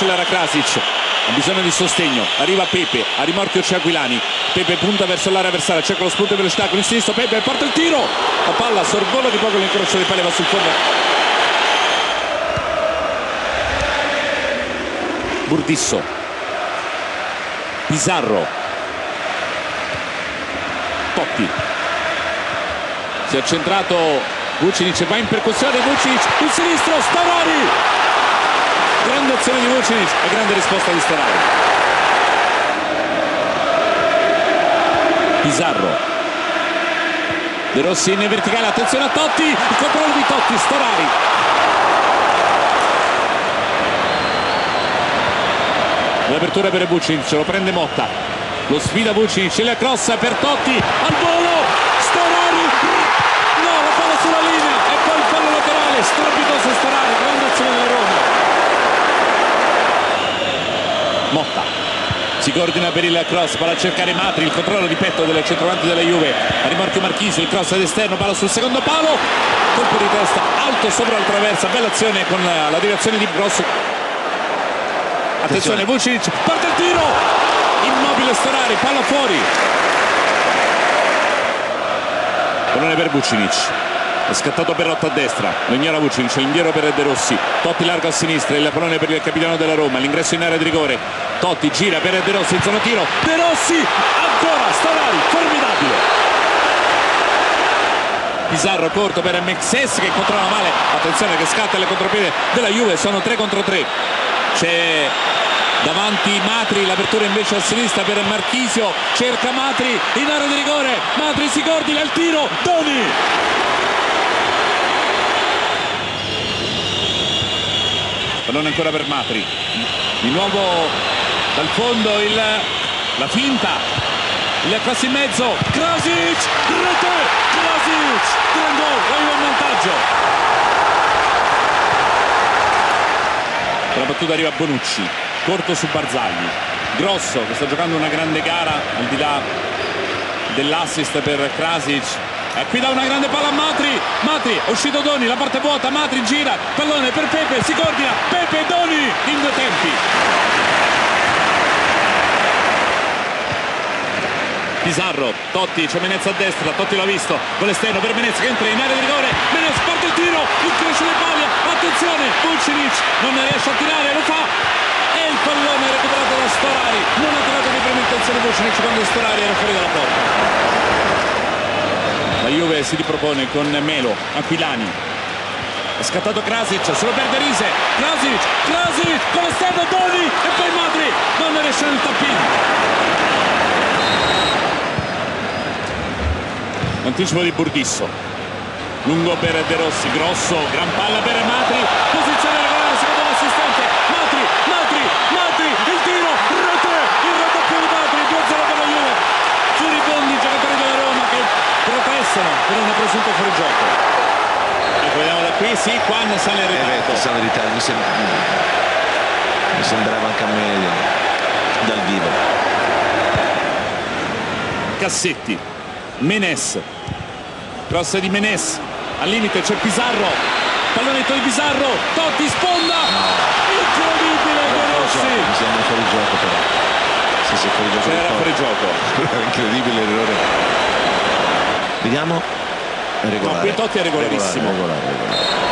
Accelera Krasic, ha bisogno di sostegno, arriva Pepe, a rimorchio c'è Aquilani, Pepe punta verso l'area avversaria, c'è con lo spunto di velocità con il sinistro, Pepe porta il tiro, la palla sorvola di poco l'incrocio di palla, va sul fondo Burdisso, Pizarro, Totti, si è centrato Vucinic, va in percussione Vucinic, il sinistro Storari, grande azione di Vucinic e grande risposta di Storari. Pizarro, De Rossi in verticale, attenzione a Totti, il controllo di Totti, Storari. L'apertura per Vucinic, ce lo prende Motta, lo sfida Vucinic, ce la crossa per Totti, al volo, Storari, no, la palla sulla linea e poi il fallo laterale, strepitoso Storari, grande azione della Roma. Motta si coordina per il cross, palla a cercare Matri, il controllo di petto del centravanti della Juve, a rimorchio Marchisio, il cross ad esterno, palla sul secondo palo, colpo di testa, alto sopra la traversa, bella azione con la direzione di Grosso. Attenzione, Vucic, parte il tiro, immobile Storari, palla fuori. Ponone per Vucinic, è scattato per rotta a destra, lo ignora Vucinic, è indietro per De Rossi, Totti largo a sinistra, il pallone per il capitano della Roma, l'ingresso in area di rigore, Totti gira per De Rossi, in zona tiro, De Rossi, ancora Storari, formidabile. Pizarro corto per Mexes che controlla male, attenzione che scatta le contropiede della Juve, sono 3 contro 3. C'è davanti Matri, l'apertura invece a sinistra per Marchisio, cerca Matri in area di rigore, Matri si coordina il tiro, Doni! Pallone ancora per Matri, di nuovo dal fondo la finta, il cross in mezzo, Krasic, rete, Krasic, gran gol, arriva in vantaggio. La battuta arriva Bonucci, corto su Barzagli, Grosso che sta giocando una grande gara al di là dell'assist per Krasic, e qui dà una grande palla a Matri, è uscito Doni, la parte vuota, Matri gira, pallone per Pepe, si coordina, Pepe e Doni in 2 tempi. Pizarro, Totti, c'è Menez a destra, Totti l'ha visto, con l'esterno per Menez che entra in area di rigore, Menez porta il tiro, incrocia le palle, attenzione, Vucinic non ne riesce a tirare, lo fa, e il pallone è recuperato da Storari, non ha tirato di prima intenzione Vucinic quando Storari era fuori dalla porta. La Juve si ripropone con Melo, Aquilani, è scattato Krasic, solo per De Riise, Krasic, con l'esterno Doni e poi Matri, non ne riesce nel tappino. Anticipo di Burdisso, lungo per De Rossi, Grosso, gran palla per Matri, posizione regolare secondo l'assistente, Matri, il tiro, rete, il raddoppio di Matri, 2-0 per la Juve, furibondi i giocatori della Roma che protestano per una presunta fuorigioco. Ecco, vediamo da qui, sì, qua ne sale il ritardo. Mi sembrava anche meglio dal vivo. Cassetti. Menez, cross di Menez, al limite c'è Pizarro, pallonetto di Pizarro, Totti sponda, incredibile De Rossi. Mi sembra fuori gioco però, sì, fuori gioco. Era fuori gioco. Incredibile l'errore. Vediamo, è regolare. No, qui Totti è regolarissimo. Regolare.